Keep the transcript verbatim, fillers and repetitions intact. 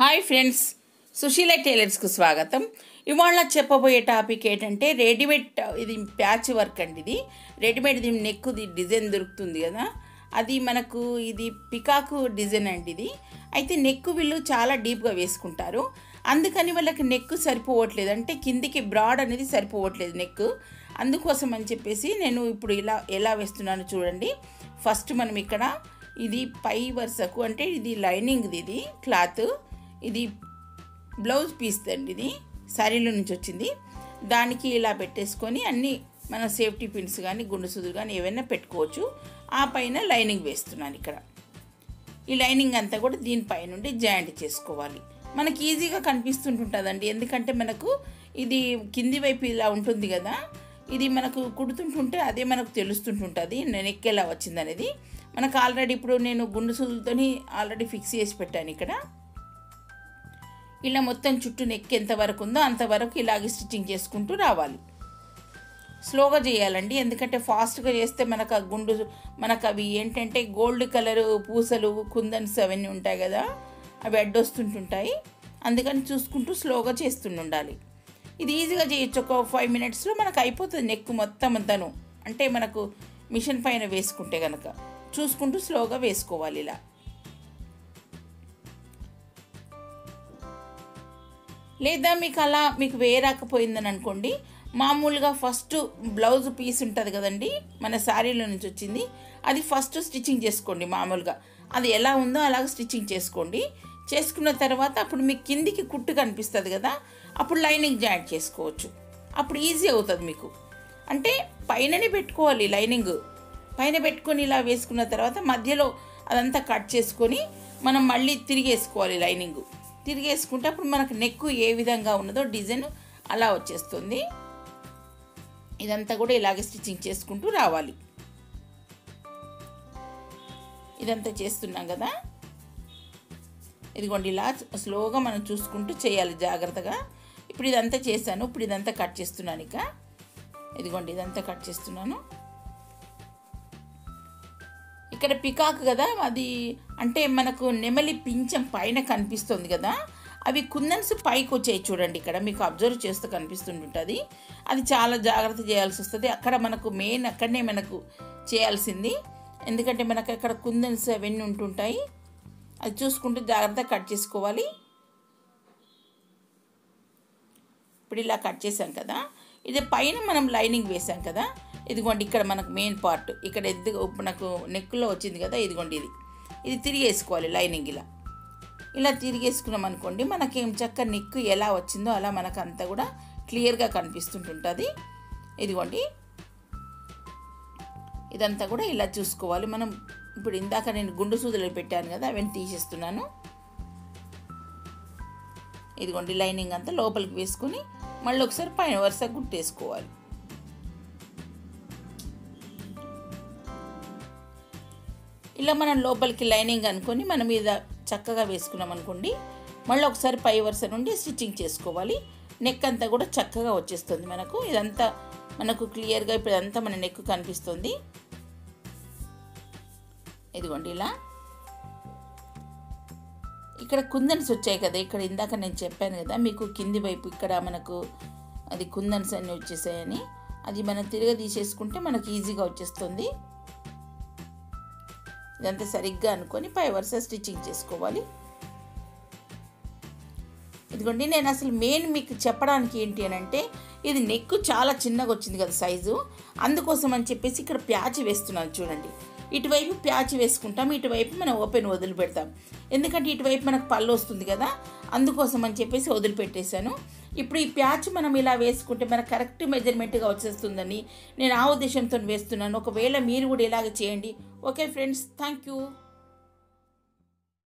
Hi friends, Susheela టైలర్స్కు స్వాగతం. ఇవాళ చెప్పబోయే టాపిక్ ఏంటంటే రెడీమేడ్ ఇది ప్యాచ్ వర్క్ అండి. ఇది రెడీమేడ్ ఇది నెక్ ది డిజైన్ దొరుకుతుంది కదా, అది మనకు ఇది పికాకు డిజైన్ అండి. ఇది అయితే నెక్ వీళ్ళు చాలా డీప్గా వేసుకుంటారు, అందుకని వాళ్ళకి నెక్ సరిపోవట్లేదు, అంటే కిందికి బ్రాడ్ అనేది సరిపోవట్లేదు నెక్. అందుకోసం అని చెప్పేసి నేను ఇప్పుడు ఇలా ఎలా వేస్తున్నాను చూడండి. ఫస్ట్ మనం ఇక్కడ ఇది పై వరుసకు, అంటే ఇది లైనింగ్ది, ఇది క్లాత్, ఇది బ్లౌజ్ పీస్ అండి, ఇది శారీలో నుంచి వచ్చింది. దానికి ఇలా పెట్టేసుకొని అన్ని మన సేఫ్టీ పిన్స్ కానీ గుండు సుదులు కానీ ఏవైనా పెట్టుకోవచ్చు. ఆ పైన లైనింగ్ వేస్తున్నాను ఇక్కడ. ఈ లైనింగ్ అంతా కూడా దీనిపై నుండి జాయింట్ చేసుకోవాలి. మనకి ఈజీగా కనిపిస్తుంటుంటుందండి, ఎందుకంటే మనకు ఇది కింది వైపు ఇలా ఉంటుంది కదా, ఇది మనకు కుడుతుంటుంటే అదే మనకు తెలుస్తుంటుంటుంది నెక్ ఎలా వచ్చిందనేది మనకు. ఆల్రెడీ ఇప్పుడు నేను గుండు సుదులతోని ఆల్రెడీ ఫిక్స్ చేసి పెట్టాను ఇక్కడ. ఇలా మొత్తం చుట్టూ నెక్ ఎంతవరకు ఉందో అంతవరకు ఇలాగే స్టిచ్చింగ్ చేసుకుంటూ రావాలి. స్లోగా చేయాలండి, ఎందుకంటే ఫాస్ట్గా చేస్తే మనకు ఆ గుండు మనకు అవి ఏంటంటే గోల్డ్ కలరు పూసలు కుందన్స్ అవన్నీ ఉంటాయి కదా, అవి అడ్డొస్తుంటుంటాయి. అందుకని చూసుకుంటూ స్లోగా చేస్తుండాలి. ఇది ఈజీగా చేయొచ్చు, ఒక ఫైవ్ మినిట్స్లో మనకు అయిపోతుంది నెక్ మొత్తం అంతాను, అంటే మనకు మిషన్ పైన వేసుకుంటే కనుక. చూసుకుంటూ స్లోగా వేసుకోవాలి ఇలా. లేదా మీకు అలా మీకు వేయరాకపోయిందని అనుకోండి, మామూలుగా ఫస్ట్ బ్లౌజ్ పీస్ ఉంటుంది కదండి మన శారీలో నుంచి వచ్చింది, అది ఫస్ట్ స్టిచ్చింగ్ చేసుకోండి మామూలుగా, అది ఎలా ఉందో అలాగ స్టిచ్చింగ్ చేసుకోండి. చేసుకున్న తర్వాత అప్పుడు మీకు కిందికి కుట్టు కనిపిస్తుంది కదా, అప్పుడు లైనింగ్ జాయింట్ చేసుకోవచ్చు. అప్పుడు ఈజీ అవుతుంది మీకు, అంటే పైననే పెట్టుకోవాలి లైనింగ్. పైన పెట్టుకొని ఇలా వేసుకున్న తర్వాత మధ్యలో అదంతా కట్ చేసుకొని మనం మళ్ళీ తిరిగేసుకోవాలి లైనింగ్. తిరిగేసుకుంటే అప్పుడు మనకు నెక్ ఏ విధంగా ఉన్నదో డిజైన్ అలా వచ్చేస్తుంది. ఇదంతా కూడా ఇలాగే స్టిచ్చింగ్ చేసుకుంటూ రావాలి. ఇదంతా చేస్తున్నాం కదా, ఇదిగోండి ఇలా స్లోగా మనం చూసుకుంటూ చేయాలి జాగ్రత్తగా. ఇప్పుడు ఇదంతా చేశాను, ఇప్పుడు ఇదంతా కట్ చేస్తున్నాను ఇక. ఇదిగోండి ఇదంతా కట్ చేస్తున్నాను. ఇక్కడ పికాక్ కదా, అది అంటే మనకు నెమలి పించం పైన కనిపిస్తుంది కదా, అవి కుందన్స్ పైకి వచ్చాయి చూడండి ఇక్కడ, మీకు అబ్జర్వ్ చేస్తూ కనిపిస్తుంటుంది. అది చాలా జాగ్రత్త చేయాల్సి వస్తుంది, అక్కడ మనకు మెయిన్ అక్కడనే మనకు చేయాల్సింది, ఎందుకంటే మనకు అక్కడ కుందన్స్ అవన్నీ ఉంటుంటాయి. అది చూసుకుంటూ జాగ్రత్త కట్ చేసుకోవాలి. ఇప్పుడు ఇలా కట్ చేసాం కదా, ఇది పైన మనం లైనింగ్ వేసాం కదా, ఇదిగోండి ఇక్కడ మనకు మెయిన్ పార్ట్ ఇక్కడ ఎద్దుగా మనకు నెక్లో వచ్చింది కదా, ఇదిగోండి ఇది ఇది తిరిగేసుకోవాలి లైనింగ్ ఇలా. ఇలా తిరిగేసుకున్నాం అనుకోండి, మనకేం చక్క నెక్ ఎలా వచ్చిందో అలా మనకు అంతా కూడా క్లియర్గా కనిపిస్తుంటుంటుంది. ఇదిగోండి ఇదంతా కూడా ఇలా చూసుకోవాలి మనం. ఇప్పుడు ఇందాక నేను గుండు సూదులు పెట్టాను కదా, అవన్నీ తీసేస్తున్నాను. ఇదిగోండి లైనింగ్ అంతా లోపలికి వేసుకుని మళ్ళీ ఒకసారి పైన వరుస గుట్టేసుకోవాలి. ఇలా మనం లోపలికి లైనింగ్ అనుకొని మనం మీద చక్కగా వేసుకున్నాం అనుకోండి, మళ్ళీ ఒకసారి పై వరుస నుండి స్టిచ్చింగ్ చేసుకోవాలి. నెక్ అంతా కూడా చక్కగా వచ్చేస్తుంది మనకు. ఇదంతా మనకు క్లియర్గా ఇప్పుడు అంతా మన నెక్ కనిపిస్తుంది. ఇదిగోండి ఇలా ఇక్కడ కుందన్స్ వచ్చాయి కదా, ఇక్కడ ఇందాక నేను చెప్పాను కదా మీకు కింది వైపు ఇక్కడ మనకు అది కుందన్స్ అన్నీ వచ్చేసాయని, అది మనం తిరిగి తీసేసుకుంటే మనకు ఈజీగా వచ్చేస్తుంది. ఇదంతా సరిగ్గా అనుకొని పై వరుస స్టిచ్చింగ్ చేసుకోవాలి. ఇదిగోండి నేను అసలు మెయిన్ మీకు చెప్పడానికి ఏంటి అని అంటే, ఇది నెక్ చాలా చిన్నగా వచ్చింది కదా సైజు, అందుకోసం అని చెప్పేసి ఇక్కడ ప్యాచ్ వేస్తున్నాను చూడండి. ఇటువైపు ప్యాచ్ వేసుకుంటాం, ఇటువైపు మనం ఓపెన్ వదిలిపెడతాం, ఎందుకంటే ఇటువైపు మనకు పళ్ళు వస్తుంది కదా, అందుకోసం అని చెప్పేసి వదిలిపెట్టేశాను. ఇప్పుడు ఈ ప్యాచ్ మనం ఇలా వేసుకుంటే మనకు కరెక్ట్ మెజర్మెంట్గా వచ్చేస్తుందని నేను ఆ ఉద్దేశంతో వేస్తున్నాను. ఒకవేళ మీరు కూడా ఇలాగ చేయండి. Okay friends, thank you.